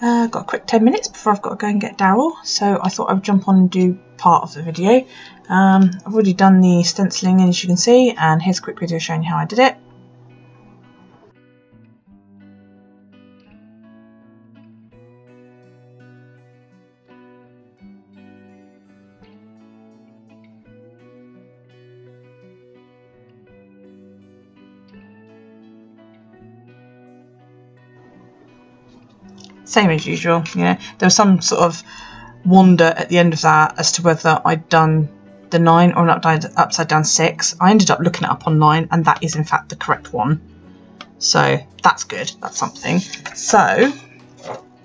I've got a quick 10 minutes before I've got to go and get Daryl, so I thought I would jump on and do part of the video. I've already done the stenciling, as you can see, and here's a quick video showing you how I did it. Same as usual, you know, there was some sort of wonder at the end of that as to whether I'd done the 9 or an upside down 6. I ended up looking it up online, and that is in fact the correct one. So that's good, that's something. So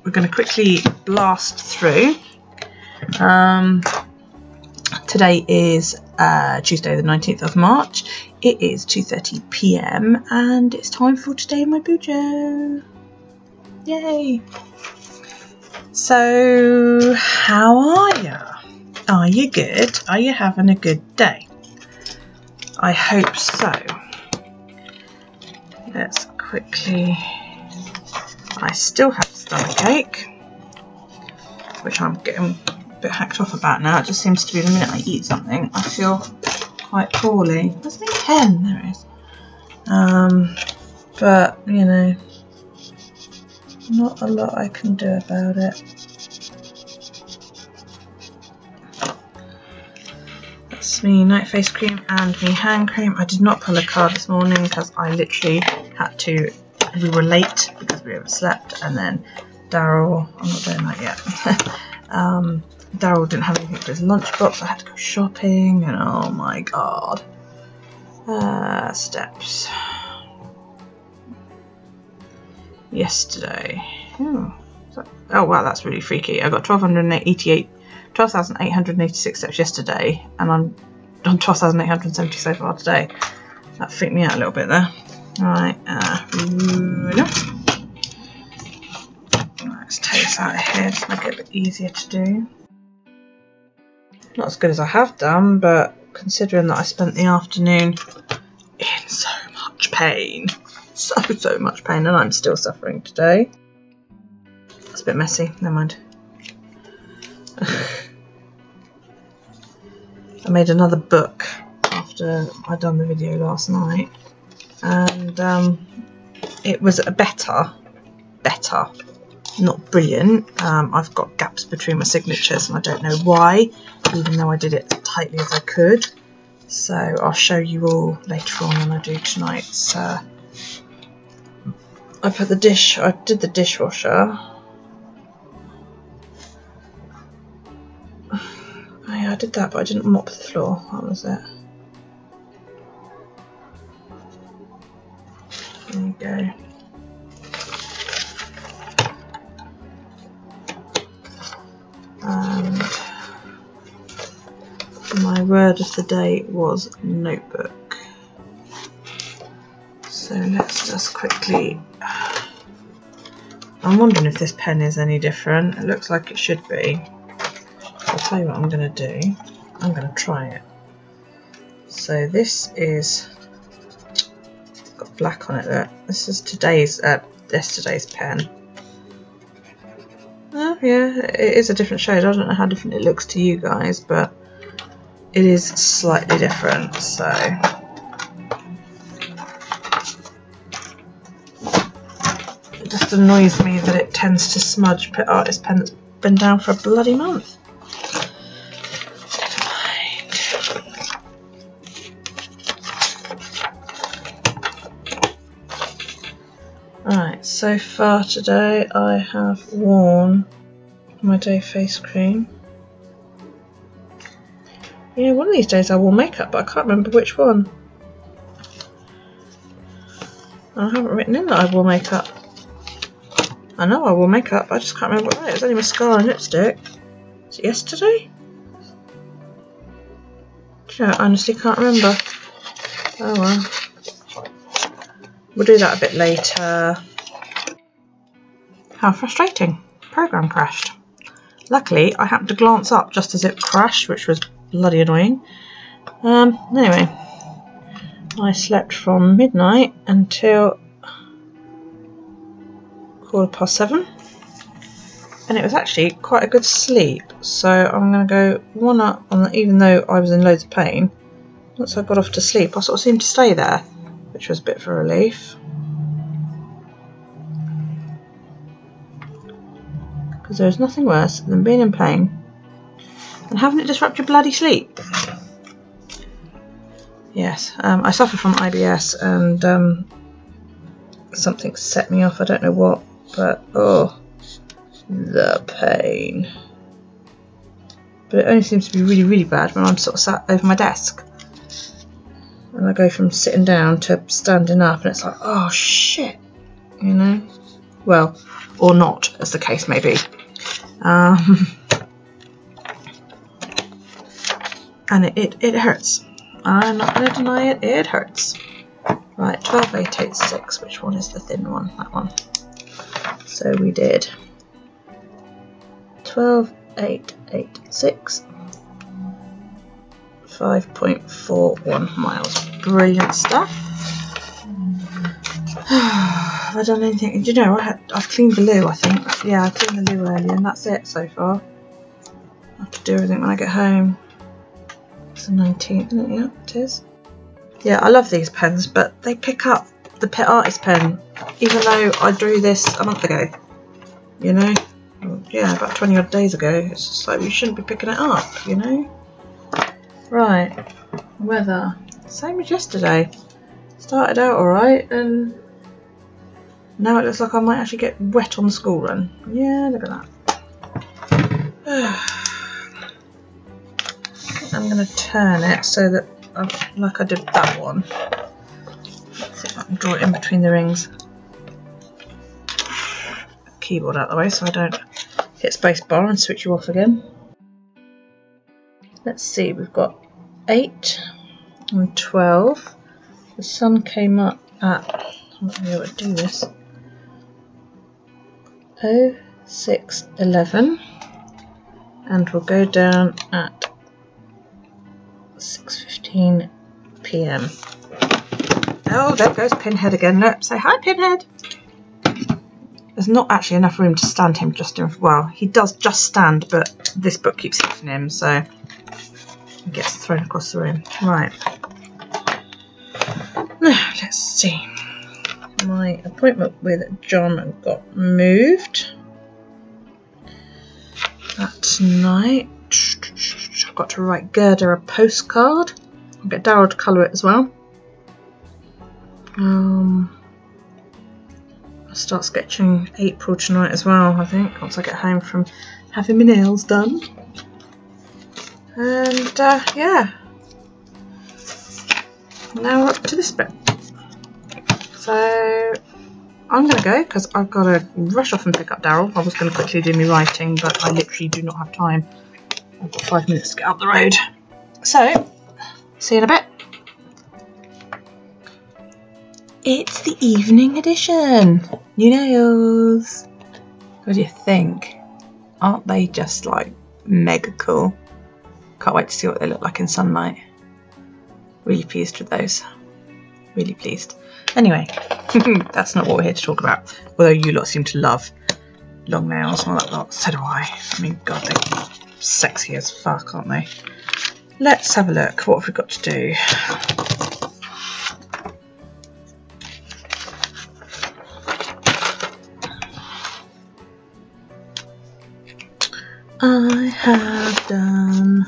we're going to quickly blast through. Today is Tuesday the 19th of March. It is 2:30 p.m. and it's time for Today in My Bujo. Yay! So, how are you? Are you good? Are you having a good day? I hope so. Let's quickly... I still have stomach ache, which I'm getting a bit hacked off about now. It just seems to be the minute I eat something, I feel quite poorly. Where's my pen? There it is. But, you know... not a lot I can do about it. That's me night face cream and me hand cream. I did not pull a card this morning because I literally had to, we were late because we overslept, and then Daryl, I'm not doing that yet. Daryl didn't have anything for his lunchbox. I had to go shopping and oh my god. Steps. Yesterday. Oh, wow, that's really freaky. I got 12,886 steps yesterday, and I'm on 12,870 so far today. That freaked me out a little bit there. Alright, let's take this out of here to make it a bit easier to do. Not as good as I have done, but considering that I spent the afternoon in so much pain. So much pain, and I'm still suffering today. It's a bit messy, never mind. I made another book after I'd done the video last night, and it was a better, not brilliant. I've got gaps between my signatures and I don't know why, even though I did it as tightly as I could. So I'll show you all later on when I do tonight's I did the dishwasher. Oh yeah, I did that, but I didn't mop the floor. That was it. There you go. And my word of the day was notebook. So let's just quickly... I'm wondering if this pen is any different. It looks like it should be. I'll tell you what I'm going to do. I'm going to try it. So this is... It's got black on it there. This is yesterday's pen. Oh yeah, it is a different shade. I don't know how different it looks to you guys, but it is slightly different, so... Just annoys me that it tends to smudge Pit Artist pen that's been down for a bloody month. Right, so far today I have worn my day face cream. Yeah, one of these days I will makeup, but I can't remember which one. I haven't written in that I will makeup. I know I wore makeup, I just can't remember what it was. Only mascara and lipstick. Was it yesterday? Do you know, I honestly can't remember. Oh well. We'll do that a bit later. How frustrating. Program crashed. Luckily, I happened to glance up just as it crashed, which was bloody annoying. Anyway, I slept from midnight until 7:15. and it was actually quite a good sleep. So I'm going to go one up on that, even though I was in loads of pain. Once I got off to sleep, I sort of seemed to stay there, which was a bit of a relief. Because there's nothing worse than being in pain and having it disrupt your bloody sleep. Yes, I suffer from IBS, and something set me off, I don't know what, but oh, the pain. But it only seems to be really, really bad when I'm sort of sat over my desk. And I go from sitting down to standing up, and it's like, oh shit, you know? Well, or not, as the case may be. And it hurts. I'm not going to deny it, it hurts. Right, 12, 8, 8, 6. Which one is the thin one? That one. So we did 12, 8, 8, 6. 5.41 miles. Brilliant stuff. Have I done anything? Do you know, I've cleaned the loo, I think. Yeah, I cleaned the loo earlier, and that's it so far. I have to do everything when I get home. It's the 19th, isn't it? Yeah, it is. Yeah, I love these pens, but they pick up the Pet Artist pen, even though I drew this a month ago. You know? Yeah, about 20 odd days ago. It's just like, you shouldn't be picking it up, you know? Right, weather. Same as yesterday. Started out alright, and now it looks like I might actually get wet on the school run. Yeah, look at that. I'm going to turn it so that, like I did that one. Let's see if I can draw it in between the rings. Keyboard out the way so I don't hit spacebar and switch you off again. Let's see, we've got 8 and 12. The sun came up at, I'm not going to be able to do this, 06:11, and we'll go down at 6:15 p.m. Oh, there goes Pinhead again. Look, say hi, Pinhead. There's not actually enough room to stand him just in, well, he does just stand, but this book keeps hitting him, so he gets thrown across the room. Right. Now, let's see. My appointment with John got moved. That night, I've got to write Gerda a postcard. I'll get Daryl to colour it as well. I'll start sketching April tonight as well, I think, once I get home from having my nails done. And yeah, now we're up to this bit. So I'm going to go because I've got to rush off and pick up Daryl. I was going to quickly do my writing, but I literally do not have time. I've got 5 minutes to get up the road. So, see you in a bit. It's the evening edition. New nails. What do you think? Aren't they just like mega cool? Can't wait to see what they look like in sunlight. Really pleased with those. Really pleased. Anyway, that's not what we're here to talk about. Although you lot seem to love long nails and all that lot. So do I. I mean, God, they're sexy as fuck, aren't they? Let's have a look. What have we got to do? I have done...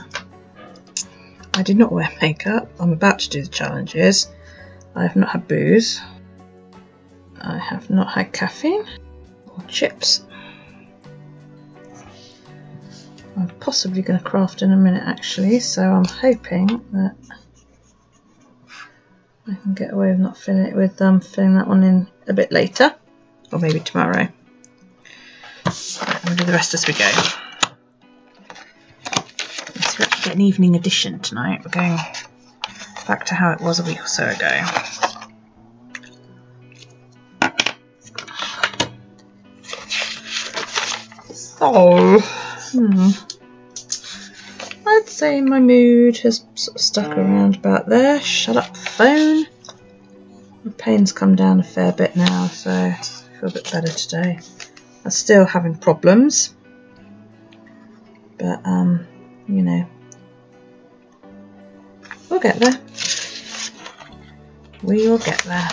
I did not wear makeup. I'm about to do the challenges. I have not had booze. I have not had caffeine or chips. I'm possibly going to craft in a minute actually, so I'm hoping that I can get away with not filling it with filling that one in a bit later, or maybe tomorrow. Right, we'll do the rest as we go. An evening edition tonight. We're going back to how it was a week or so ago. So, I'd say my mood has sort of stuck around about there. Shut up, phone. My pain's come down a fair bit now, so I feel a bit better today. I'm still having problems. but you know, we'll get there. We will get there.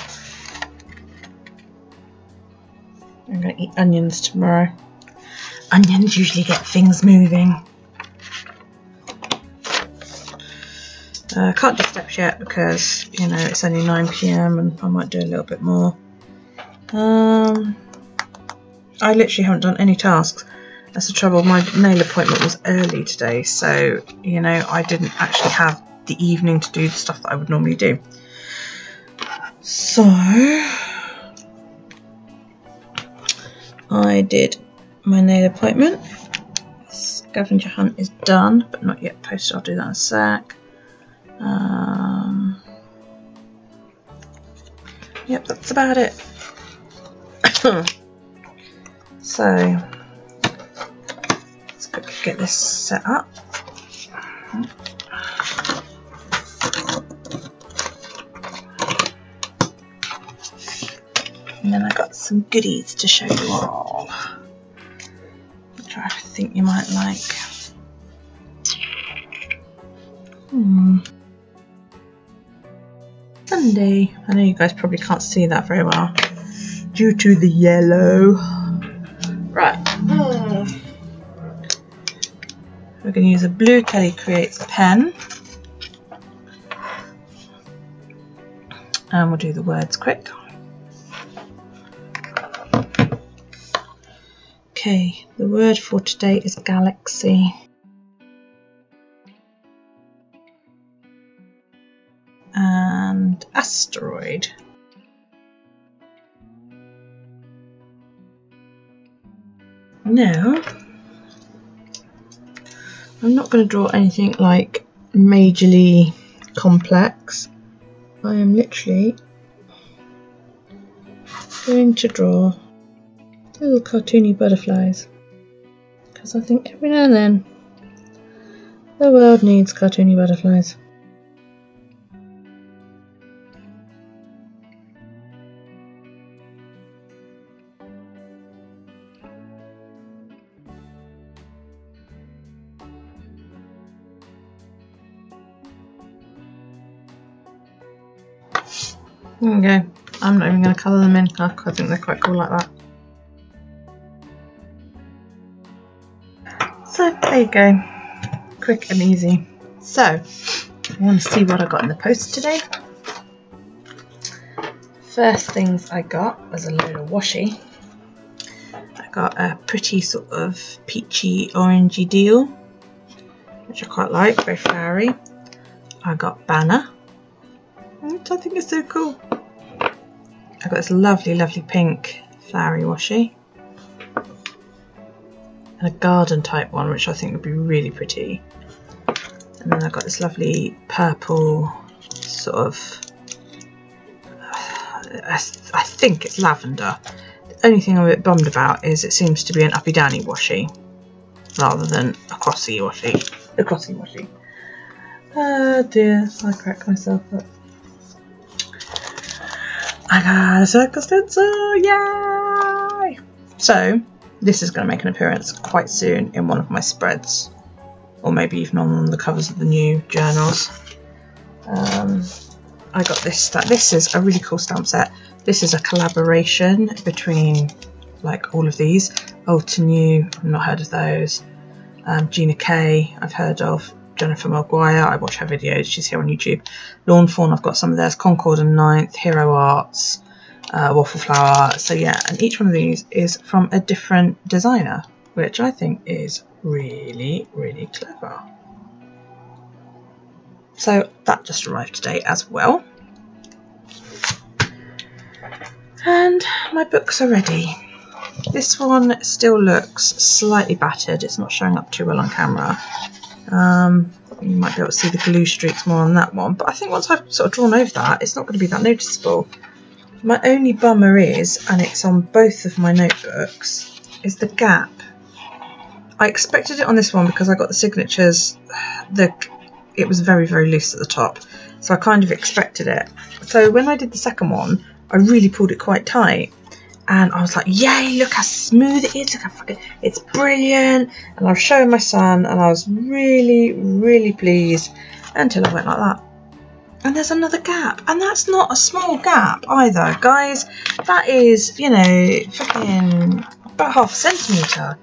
I'm gonna eat onions tomorrow. Onions usually get things moving. I can't do steps yet because, you know, it's only 9 PM and I might do a little bit more. I literally haven't done any tasks. That's the trouble. My nail appointment was early today, so, you know, I didn't actually have the evening to do the stuff that I would normally do. So I did my nail appointment. Scavenger hunt is done but not yet posted. I'll do that in a sec. Yep, that's about it. So let's quickly get this set up. And then I got some goodies to show you all, which I think you might like. Sunday. I know you guys probably can't see that very well due to the yellow. Right. We're going to use a blue Kelly Creates pen. And we'll do the words quick. Okay, the word for today is galaxy. And asteroid. Now, I'm not going to draw anything like majorly complex. I am literally going to draw little cartoony butterflies, because I think every now and then the world needs cartoony butterflies. There we go. I'm not even going to colour them in because I think they're quite cool like that. So there you go, quick and easy. So I want to see what I got in the post today. First things I got was a load of washi. I got a pretty sort of peachy orangey deal, which I quite like, very flowery. I got banner, which I think is so cool. I got this lovely, lovely pink flowery washi. And a garden type one, which I think would be really pretty. And then I got this lovely purple sort of, I think it's lavender. The only thing I'm a bit bummed about is it seems to be an uppy downy washi rather than a crossy washi. A crossy washi. Oh dear, I cracked myself up. I got a circle stencil, yay! So this is going to make an appearance quite soon in one of my spreads, or maybe even on the covers of the new journals. I got this. This is a really cool stamp set. This is a collaboration between like all of these. Old to New, I've not heard of those. Gina K, I've heard of. Jennifer Maguire, I watch her videos, she's here on YouTube. Lawn Fawn, I've got some of theirs. Concord and Ninth, Hero Arts. Waffle flower. So yeah, and each one of these is from a different designer, which I think is really, really clever. So that just arrived today as well. And my books are ready. This one still looks slightly battered. It's not showing up too well on camera. You might be able to see the glue streaks more on that one, but I think once I've sort of drawn over that, it's not going to be that noticeable. My only bummer is, and it's on both of my notebooks, is the gap. I expected it on this one because I got the signatures, it was very, very loose at the top, so I kind of expected it. So when I did the second one, I really pulled it quite tight, And I was like, yay, look how smooth it is. Look how fucking, it's brilliant. And I was showing my son and I was really, really pleased until I went like that. And there's another gap. And that's not a small gap either, guys. That is, you know, fucking about half a centimetre.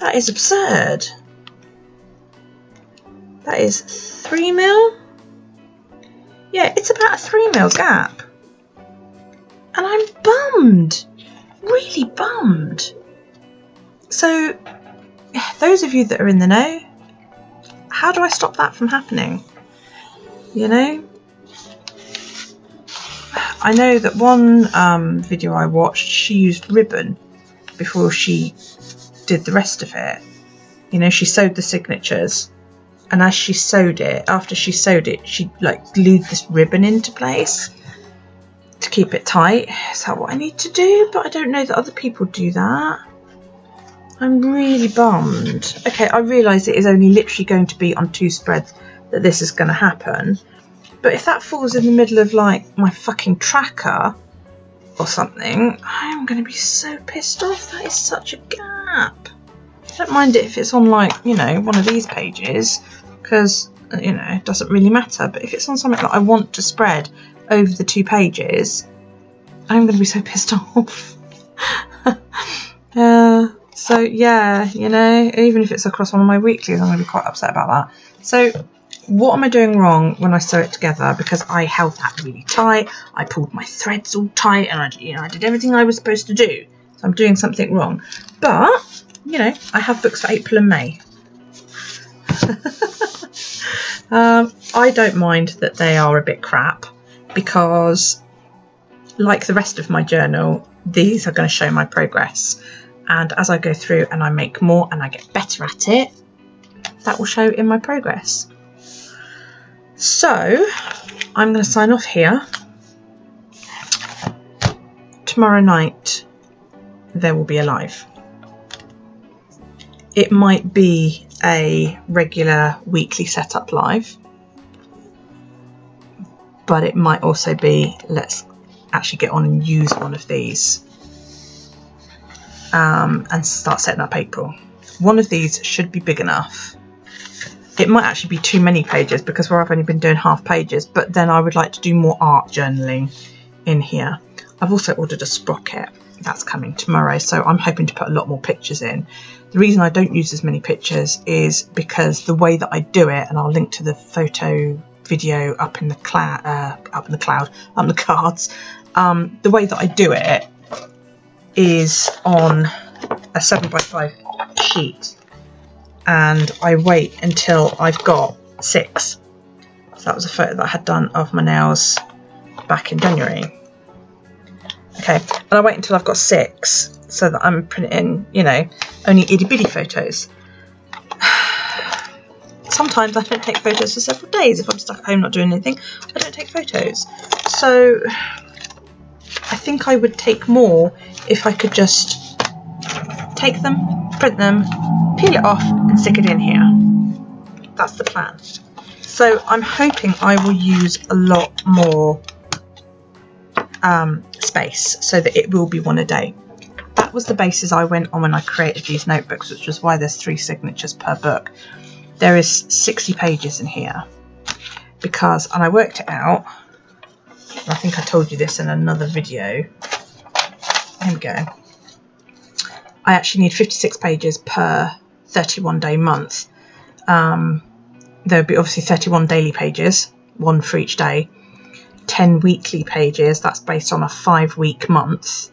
That is absurd. That is 3mm. Yeah, it's about a 3mm gap. And I'm bummed, really bummed. So those of you that are in the know, how do I stop that from happening? You know, I know that one video I watched, she used ribbon before she did the rest of it. You know, she sewed the signatures, and as she sewed it, after she sewed it, she like glued this ribbon into place to keep it tight. Is that what I need to do? But I don't know that other people do that. I'm really bummed. Okay, I realise it is only literally going to be on two spreads that this is going to happen. But if that falls in the middle of like my fucking tracker or something, I'm going to be so pissed off. That is such a gap. I don't mind it if it's on like, you know, one of these pages, because, you know, it doesn't really matter. But if it's on something that I want to spread over the two pages, I'm going to be so pissed off. So yeah, you know, even if it's across one of my weeklies, I'm going to be quite upset about that. So what am I doing wrong when I sew it together? Because I held that really tight, I pulled my threads all tight, and I, you know, I did everything I was supposed to do. So I'm doing something wrong. But, you know, I have books for April and May. I don't mind that they are a bit crap, because like the rest of my journal, these are going to show my progress, and as I go through and I make more and I get better at it, that will show in my progress. So I'm going to sign off here. Tomorrow night there will be a live. It might be a regular weekly setup live, but it might also be, let's actually get on and use one of these and start setting up April. One of these should be big enough. It might actually be too many pages, because where I've only been doing half pages, but then I would like to do more art journaling in here. I've also ordered a sprocket. That's coming tomorrow, so I'm hoping to put a lot more pictures in. The reason I don't use as many pictures is because the way that I do it, and I'll link to the photo video up in the cloud, up in the cards. The way that I do it is on a 7x5 sheet, and I wait until I've got 6. So that was a photo that I had done of my nails back in January. Okay, and I wait until I've got 6 so that I'm printing, you know, only itty bitty photos. Sometimes I don't take photos for several days. If I'm stuck at home not doing anything, I don't take photos. So I think I would take more if I could just take them, print them, peel it off and stick it in here. That's the plan. So I'm hoping I will use a lot more space so that it will be one a day. That was the basis I went on when I created these notebooks, which was why there's 3 signatures per book. There is 60 pages in here, because, and I worked it out, I think I told you this in another video, here we go, I actually need 56 pages per 31 day month. There would be obviously 31 daily pages, 1 for each day, 10 weekly pages, that's based on a 5-week month,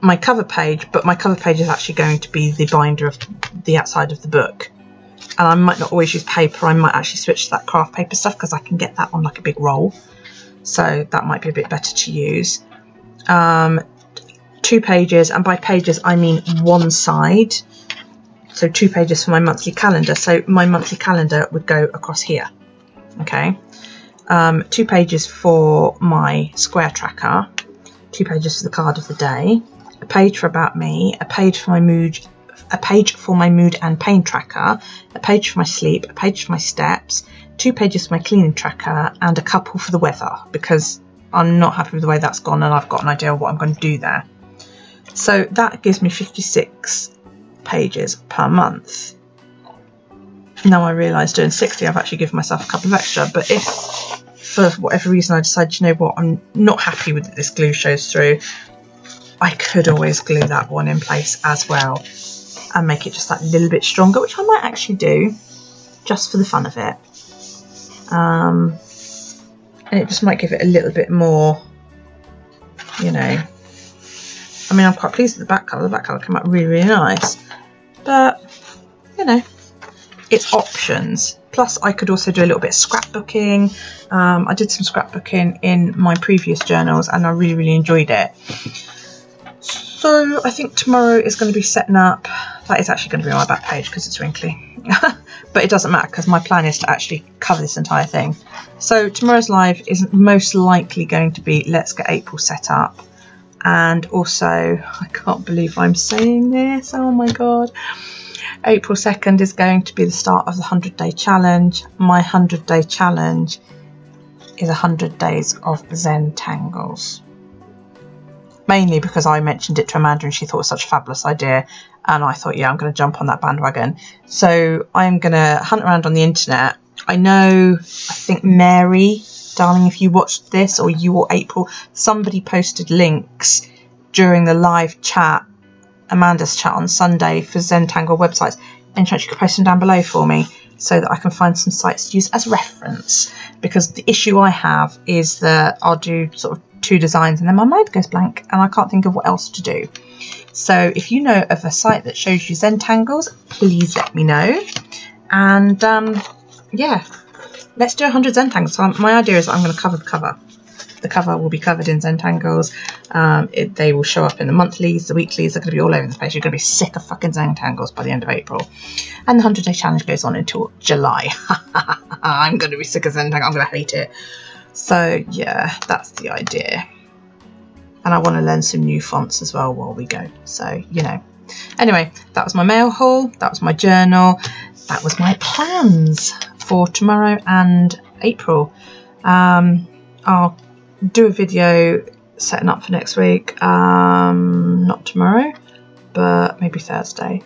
my cover page, but my cover page is actually going to be the binder of the outside of the book, and I might not always use paper. I might actually switch to that craft paper stuff, because I can get that on like a big roll, so that might be a bit better to use. 2 pages, and by pages I mean one side, so 2 pages for my monthly calendar, so my monthly calendar would go across here. Okay, 2 pages for my square tracker, 2 pages for the card of the day, a page for about me, a page for my mood, a page for my mood and pain tracker, a page for my sleep, a page for my steps, 2 pages for my cleaning tracker, and a couple for the weather, because I'm not happy with the way that's gone, and I've got an idea of what I'm going to do there. So that gives me 56 pages per month. Now I realise doing 60, I've actually given myself a couple of extra, but if for whatever reason I decide, you know what, I'm not happy with that this glue shows through, I could always glue that one in place as well and make it just that little bit stronger, which I might actually do just for the fun of it. And it just might give it a little bit more, you know. I mean, I'm quite pleased with the back colour. The back colour came out really, really nice. But, you know, it's options. Plus, I could also do a little bit of scrapbooking. I did some scrapbooking in my previous journals, and I really, really enjoyed it. So I think tomorrow is going to be setting up. That is actually going to be on my back page because it's wrinkly. But it doesn't matter because my plan is to actually cover this entire thing. So tomorrow's live is most likely going to be let's get April set up. And also, I can't believe I'm saying this. Oh my God. April 2nd is going to be the start of the 100-day challenge. My 100-day challenge is 100 days of Zen tangles. Mainly because I mentioned it to Amanda and she thought it was such a fabulous idea. And I thought, yeah, I'm going to jump on that bandwagon. So I'm going to hunt around on the internet. I know, I think Mary, darling, if you watched this, or you or April, somebody posted links during the live chat, Amanda's chat on Sunday for Zentangle websites. Any chance you could post them down below for me so that I can find some sites to use as reference? Because the issue I have is that I'll do sort of two designs and then my mind goes blank and I can't think of what else to do. So if you know of a site that shows you Zentangles, please let me know. And yeah, let's do 100 Zentangles. So my idea is that I'm going to cover the cover. The cover will be covered in Zentangles. They will show up in the monthlies, the weeklies. They're going to be all over the place. You're going to be sick of fucking Zentangles by the end of April. And the 100-day challenge goes on until July. I'm going to be sick of Zentangles. I'm going to hate it. So yeah, that's the idea. And I want to learn some new fonts as well while we go. So, you know. Anyway, that was my mail haul. That was my journal. That was my plans for tomorrow and April. I'll do a video setting up for next week. Not tomorrow, but maybe Thursday.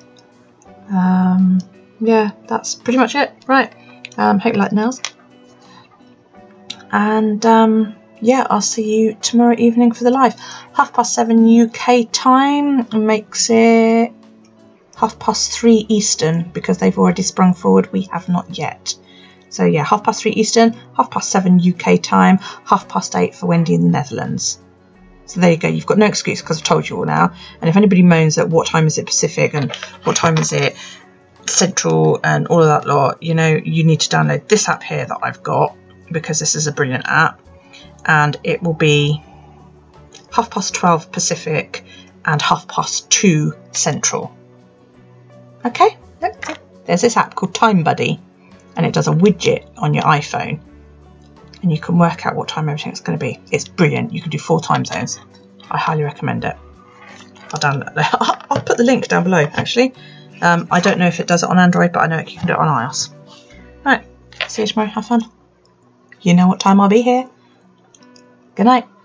Yeah, that's pretty much it. Right. Hope you like the nails. And yeah, I'll see you tomorrow evening for the live. 7:30 UK time makes it 3:30 Eastern, because they've already sprung forward. We have not yet. So yeah, 3:30 Eastern, 7:30 UK time, 8:30 for Wendy in the Netherlands. So there you go. You've got no excuse because I've told you all now. And if anybody moans at what time is it Pacific and what time is it Central and all of that lot, you know, you need to download this app here that I've got, because this is a brilliant app, and it will be 12:30 Pacific and 2:30 Central. Okay, look, there's this app called Time Buddy, and it does a widget on your iPhone, and you can work out what time everything's going to be. It's brilliant. You can do 4 time zones. I highly recommend it. I'll download that. I'll put the link down below, actually. I don't know if it does it on Android, but I know you can do it on iOS. Right, see you tomorrow. Have fun. You know what time I'll be here. Good night.